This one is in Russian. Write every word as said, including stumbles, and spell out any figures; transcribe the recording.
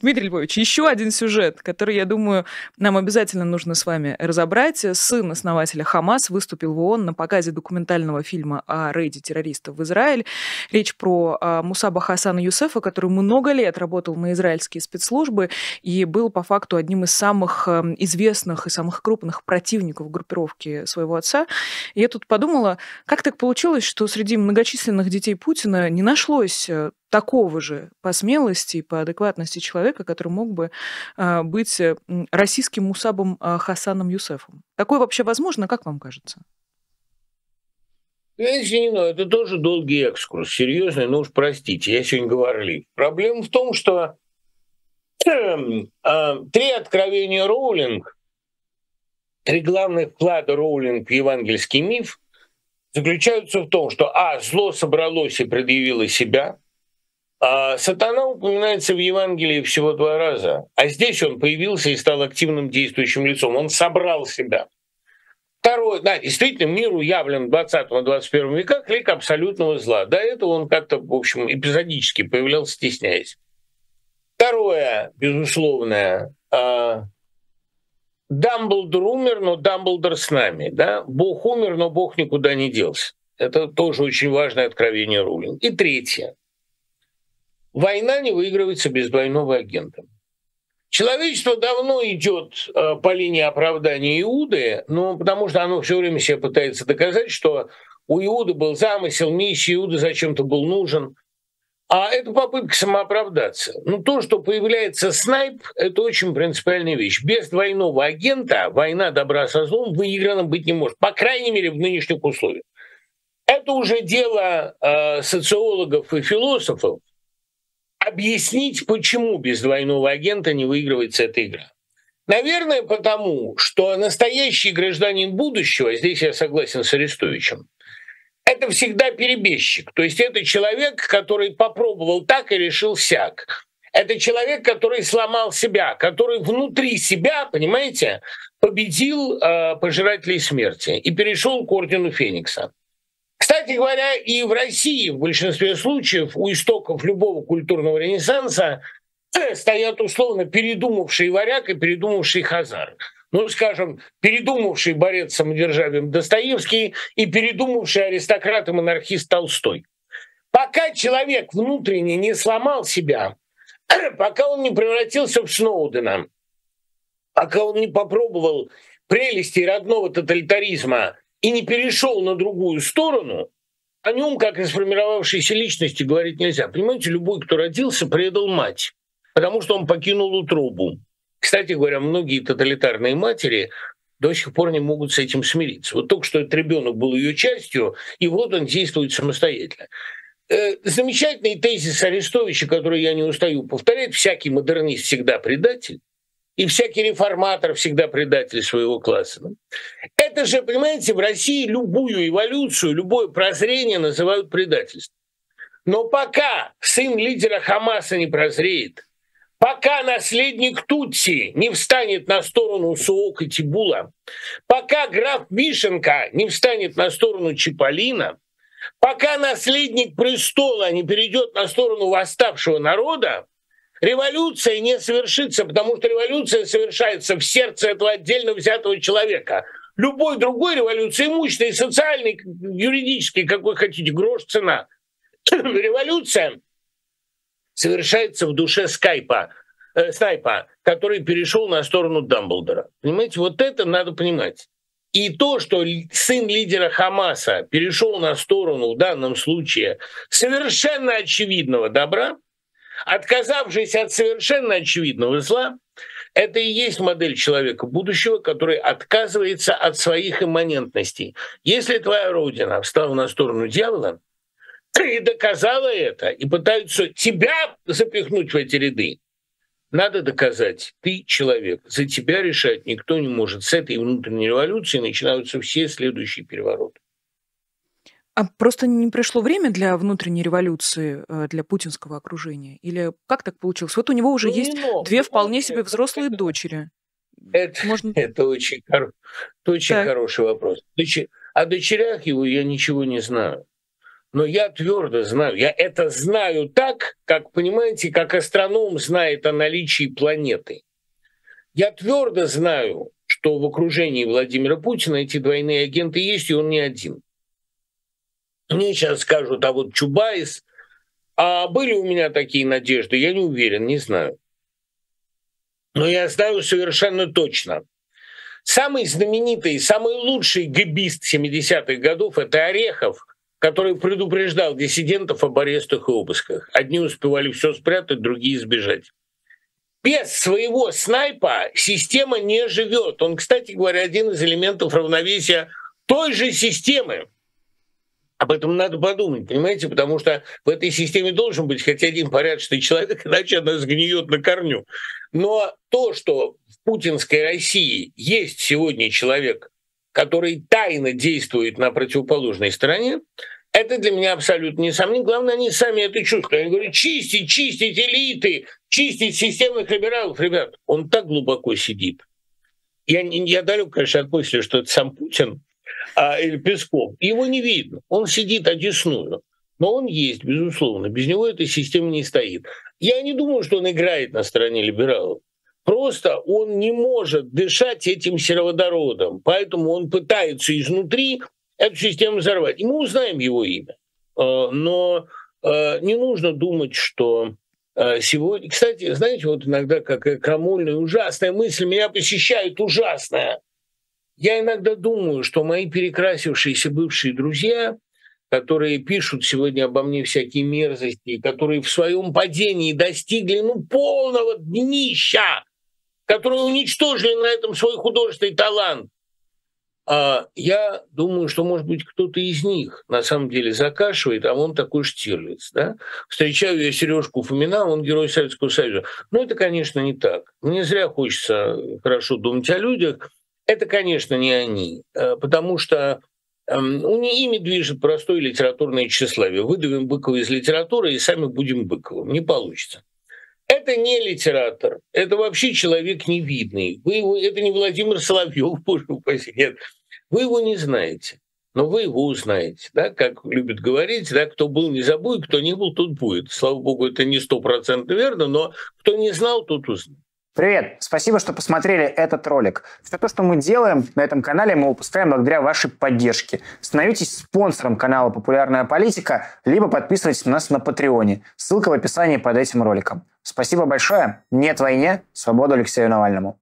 Дмитрий Львович, еще один сюжет, который, я думаю, нам обязательно нужно с вами разобрать. Сын основателя «Хамас» выступил в ООН на показе документального фильма о рейде террористов в Израиль. Речь про Мусаба Хасана Юсефа, который много лет работал на израильские спецслужбы и был по факту одним из самых известных и самых крупных противников группировки своего отца. И я тут подумала, как так получилось, что среди многочисленных детей Путина не нашлось такого же по смелости и по адекватности человека, который мог бы быть российским Мусабом Хасаном Юсефом. Такое вообще возможно, как вам кажется? Я еще не знаю, это тоже долгий экскурс, серьезный, но уж простите, я сегодня говорил. Проблема в том, что три откровения Роулинг, три главных вклада Роулинг в евангельский миф заключаются в том, что а. Зло собралось и предъявило себя. А сатана упоминается в Евангелии всего два раза, а здесь он появился и стал активным действующим лицом. Он собрал себя. Второе, да, действительно, мир уявлен в двадцатом-двадцать первом веках лик абсолютного зла. До этого он как-то, в общем, эпизодически появлялся, стесняясь. Второе, безусловное, э, Дамблдор умер, но Дамблдор с нами. Да? Бог умер, но Бог никуда не делся. Это тоже очень важное откровение Роулинг. И третье. Война не выигрывается без двойного агента. Человечество давно идет э, по линии оправдания Иуды, но потому что оно все время себе пытается доказать, что у Иуды был замысел, миссия Иуды зачем-то был нужен. А это попытка самооправдаться. Но то, что появляется Снейп, это очень принципиальная вещь. Без двойного агента война добра со злом выиграна быть не может, по крайней мере, в нынешних условиях. Это уже дело э, социологов и философов, объяснить, почему без двойного агента не выигрывается эта игра. Наверное, потому, что настоящий гражданин будущего, здесь я согласен с Арестовичем, это всегда перебежчик. То есть это человек, который попробовал так и решил сяк. Это человек, который сломал себя, который внутри себя, понимаете, победил э, пожирателей смерти и перешел к ордену Феникса. Кстати говоря, и в России в большинстве случаев у истоков любого культурного ренессанса стоят условно передумавший варяг и передумавший хазар. Ну, скажем, передумавший борец с самодержавием Достоевский и передумавший аристократ и монархист Толстой. Пока человек внутренне не сломал себя, пока он не превратился в Сноудена, пока он не попробовал прелести родного тоталитаризма, и не перешел на другую сторону, о нем, как о сформировавшейся личности, говорить нельзя. Понимаете, любой, кто родился, предал мать, потому что он покинул утробу. Кстати говоря, многие тоталитарные матери до сих пор не могут с этим смириться. Вот только что этот ребенок был ее частью, и вот он действует самостоятельно. Замечательный тезис Арестовича, который я не устаю повторять: всякий модернист всегда предатель. И всякий реформатор всегда предатель своего класса. Это же, понимаете, в России любую эволюцию, любое прозрение называют предательством. Но пока сын лидера Хамаса не прозреет, пока наследник Тутси не встанет на сторону Суока и Тибула, пока граф Вишенка не встанет на сторону Чиполина, пока наследник престола не перейдет на сторону восставшего народа, революция не совершится, потому что революция совершается в сердце этого отдельно взятого человека. Любой другой революции, имущественной, социальной, юридической, какой хотите, грош цена. Революция совершается в душе скайпа, э, Снайпа, который перешел на сторону Дамблдора. Понимаете, вот это надо понимать. И то, что сын лидера Хамаса перешел на сторону, в данном случае, совершенно очевидного добра, отказавшись от совершенно очевидного зла, это и есть модель человека будущего, который отказывается от своих имманентностей. Если твоя родина встала на сторону дьявола и доказала это, и пытаются тебя запихнуть в эти ряды, надо доказать, ты человек, за тебя решать никто не может. С этой внутренней революции начинаются все следующие перевороты. А просто не пришло время для внутренней революции, для путинского окружения? Или как так получилось? Вот у него уже ну, есть но, две вполне себе взрослые это, дочери. Это, Можно... это очень, хоро... это очень хороший вопрос. О дочерях его я ничего не знаю. Но я твердо знаю, я это знаю так, как, понимаете, как астроном знает о наличии планеты. Я твердо знаю, что в окружении Владимира Путина эти двойные агенты есть, и он не один. Мне сейчас скажут, а вот Чубайс, а были у меня такие надежды? Я не уверен, не знаю. Но я знаю совершенно точно. Самый знаменитый, самый лучший гэбист семидесятых годов – это Орехов, который предупреждал диссидентов об арестах и обысках. Одни успевали все спрятать, другие сбежать. Без своего снайпа система не живет. Он, кстати говоря, один из элементов равновесия той же системы. Об этом надо подумать, понимаете, потому что в этой системе должен быть хоть один порядочный человек, иначе она сгниет на корню. Но то, что в путинской России есть сегодня человек, который тайно действует на противоположной стороне, это для меня абсолютно несомненно. Главное, они сами это чувствуют. Они говорят, чистить, чистить элиты, чистить системных либералов. Ребят, он так глубоко сидит. Я, я далек, конечно, от мысли, что это сам Путин а, или Песков. Его не видно. Он сидит одесную. Но он есть, безусловно. Без него эта система не стоит. Я не думаю, что он играет на стороне либералов. Просто он не может дышать этим сероводородом. Поэтому он пытается изнутри эту систему взорвать. И мы узнаем его имя. Но не нужно думать, что сегодня... Кстати, знаете, вот иногда какая крамольная, ужасная мысль меня посещает, ужасная. Я иногда думаю, что мои перекрасившиеся бывшие друзья, которые пишут сегодня обо мне всякие мерзости, которые в своем падении достигли ну, полного днища, которые уничтожили на этом свой художественный талант. А я думаю, что, может быть, кто-то из них на самом деле закашивает, а он такой Штирлиц. Да? Встречаю я Сережку Фомина, он герой Советского Союза. Но это, конечно, не так. Мне зря хочется хорошо думать о людях. Это, конечно, не они, потому что ими движет простое литературное тщеславие. Выдавим Быкова из литературы и сами будем Быковым. Не получится. Это не литератор, это вообще человек невидный. Вы его, это не Владимир Соловьев, боже упаси, нет. Вы его не знаете, но вы его узнаете. Да? Как любят говорить, да? Кто был, не забудет, кто не был, тот будет. Слава богу, это не стопроцентно верно, но кто не знал, тот узнал. Привет! Спасибо, что посмотрели этот ролик. Все то, что мы делаем на этом канале, мы выпускаем благодаря вашей поддержке. Становитесь спонсором канала «Популярная политика», либо подписывайтесь на нас на Патреоне. Ссылка в описании под этим роликом. Спасибо большое. Нет войне. Свободу Алексею Навальному.